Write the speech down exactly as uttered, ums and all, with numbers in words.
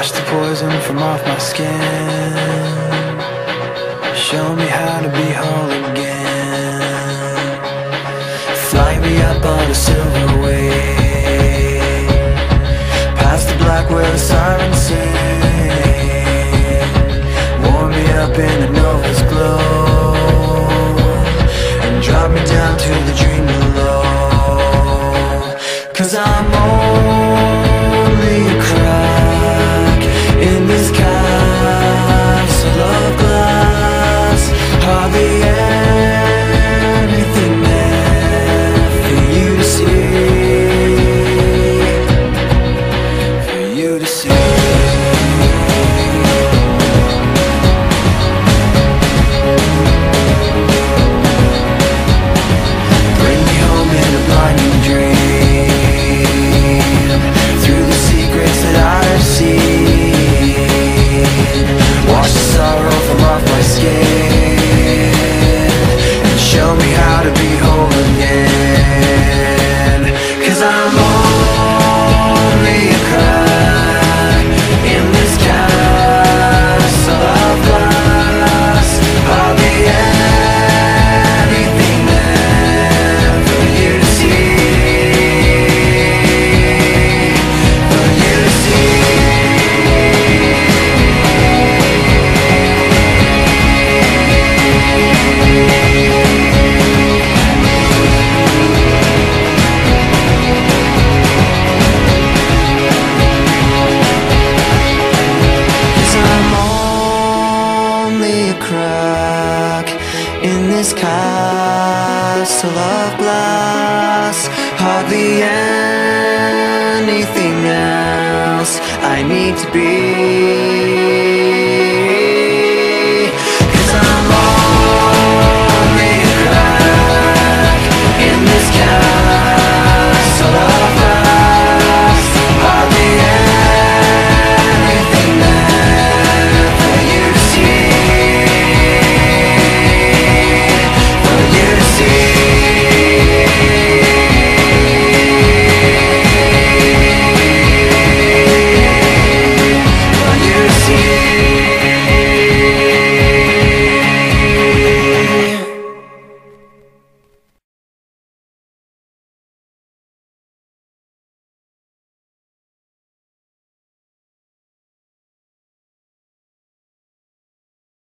Wash the poison from off my skin. Show me how to be whole again. Fly me up on a silver wave, past the black where the sirens sing. Warm me up in a nova's glow, and drop me down to the dream below. Cause I'm only a crack in this castle of glass. Hardly anything there for you to see, for you to see. Bring me home in a blinding dream, through the secrets that I've seen. Wash the sorrow from off my skin. Show me how to be whole again. Cause I'm only a crack in this castle of glass. Hardly anything there for you to see, for you to see. This castle of glass, hardly anything else I need to be.